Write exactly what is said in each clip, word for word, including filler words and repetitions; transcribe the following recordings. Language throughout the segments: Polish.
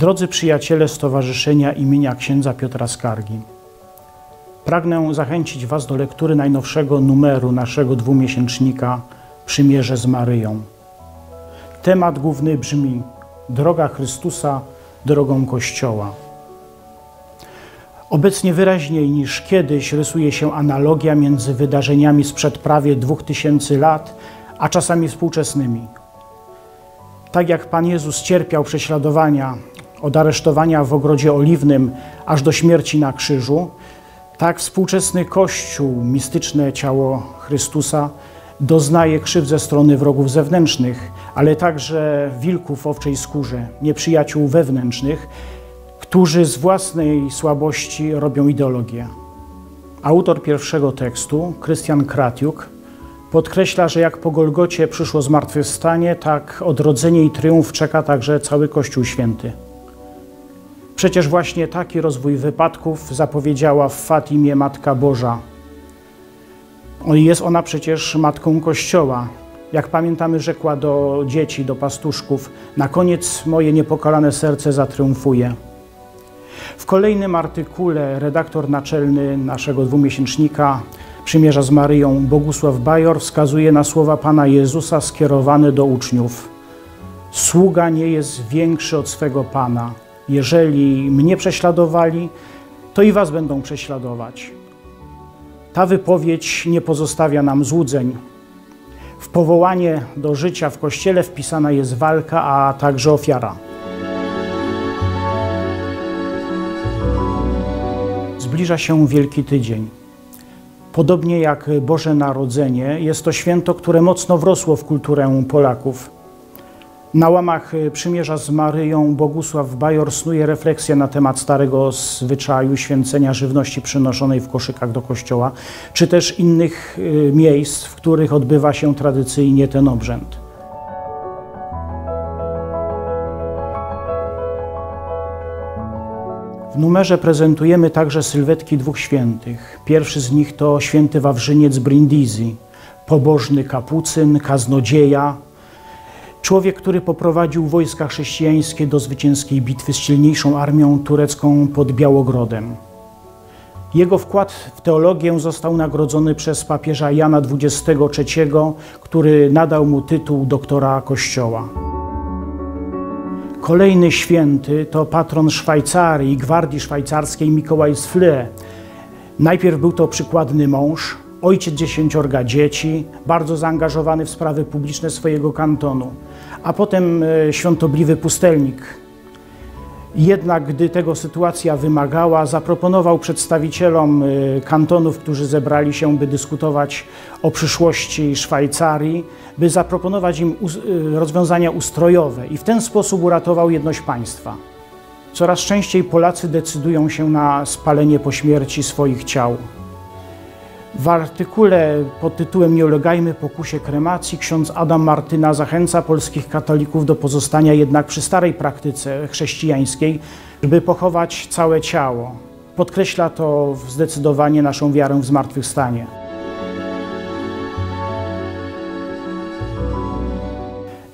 Drodzy przyjaciele Stowarzyszenia imienia księdza Piotra Skargi, pragnę zachęcić Was do lektury najnowszego numeru naszego dwumiesięcznika Przymierze z Maryją. Temat główny brzmi: Droga Chrystusa drogą Kościoła. Obecnie wyraźniej niż kiedyś rysuje się analogia między wydarzeniami sprzed prawie dwóch tysięcy lat, a czasami współczesnymi. Tak jak Pan Jezus cierpiał prześladowania od aresztowania w Ogrodzie Oliwnym aż do śmierci na krzyżu, tak współczesny Kościół, mistyczne ciało Chrystusa, doznaje krzywd ze strony wrogów zewnętrznych, ale także wilków w owczej skórze, nieprzyjaciół wewnętrznych, którzy z własnej słabości robią ideologię. Autor pierwszego tekstu, Krystian Kratiuk, podkreśla, że jak po Golgocie przyszło zmartwychwstanie, tak odrodzenie i triumf czeka także cały Kościół Święty. Przecież właśnie taki rozwój wypadków zapowiedziała w Fatimie Matka Boża. Jest ona przecież Matką Kościoła. Jak pamiętamy, rzekła do dzieci, do pastuszków: na koniec moje niepokalane serce zatriumfuje. W kolejnym artykule redaktor naczelny naszego dwumiesięcznika Przymierza z Maryją, Bogusław Bajor, wskazuje na słowa Pana Jezusa skierowane do uczniów: sługa nie jest większy od swego Pana. Jeżeli mnie prześladowali, to i was będą prześladować. Ta wypowiedź nie pozostawia nam złudzeń. W powołanie do życia w Kościele wpisana jest walka, a także ofiara. Zbliża się Wielki Tydzień. Podobnie jak Boże Narodzenie, jest to święto, które mocno wrosło w kulturę Polaków. Na łamach Przymierza z Maryją Bogusław Bajor snuje refleksję na temat starego zwyczaju święcenia żywności przynoszonej w koszykach do kościoła, czy też innych miejsc, w których odbywa się tradycyjnie ten obrzęd. W numerze prezentujemy także sylwetki dwóch świętych. Pierwszy z nich to święty Wawrzyniec Brindisi, pobożny kapucyn, kaznodzieja, człowiek, który poprowadził wojska chrześcijańskie do zwycięskiej bitwy z silniejszą armią turecką pod Białogrodem. Jego wkład w teologię został nagrodzony przez papieża Jana dwudziestego trzeciego, który nadał mu tytuł doktora Kościoła. Kolejny święty to patron Szwajcarii i Gwardii Szwajcarskiej Mikołaj Flüe. Najpierw był to przykładny mąż, ojciec dziesięciorga dzieci, bardzo zaangażowany w sprawy publiczne swojego kantonu, a potem świątobliwy pustelnik. Jednak gdy tego sytuacja wymagała, zaproponował przedstawicielom kantonów, którzy zebrali się, by dyskutować o przyszłości Szwajcarii, by zaproponować im rozwiązania ustrojowe i w ten sposób uratował jedność państwa. Coraz częściej Polacy decydują się na spalenie po śmierci swoich ciał. W artykule pod tytułem Nie ulegajmy pokusie kremacji ksiądz Adam Martyna zachęca polskich katolików do pozostania jednak przy starej praktyce chrześcijańskiej, by pochować całe ciało. Podkreśla to zdecydowanie naszą wiarę w zmartwychwstanie.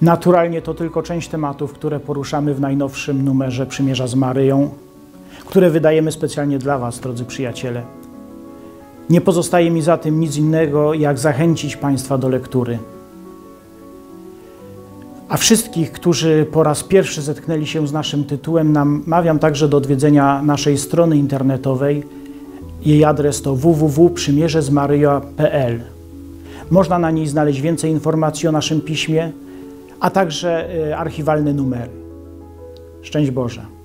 Naturalnie to tylko część tematów, które poruszamy w najnowszym numerze Przymierza z Maryją, które wydajemy specjalnie dla Was, drodzy przyjaciele. Nie pozostaje mi zatem nic innego, jak zachęcić Państwa do lektury. A wszystkich, którzy po raz pierwszy zetknęli się z naszym tytułem, namawiam także do odwiedzenia naszej strony internetowej. Jej adres to w w w kropka przymierze z maryją kropka p l. Można na niej znaleźć więcej informacji o naszym piśmie, a także archiwalne numery. Szczęść Boże!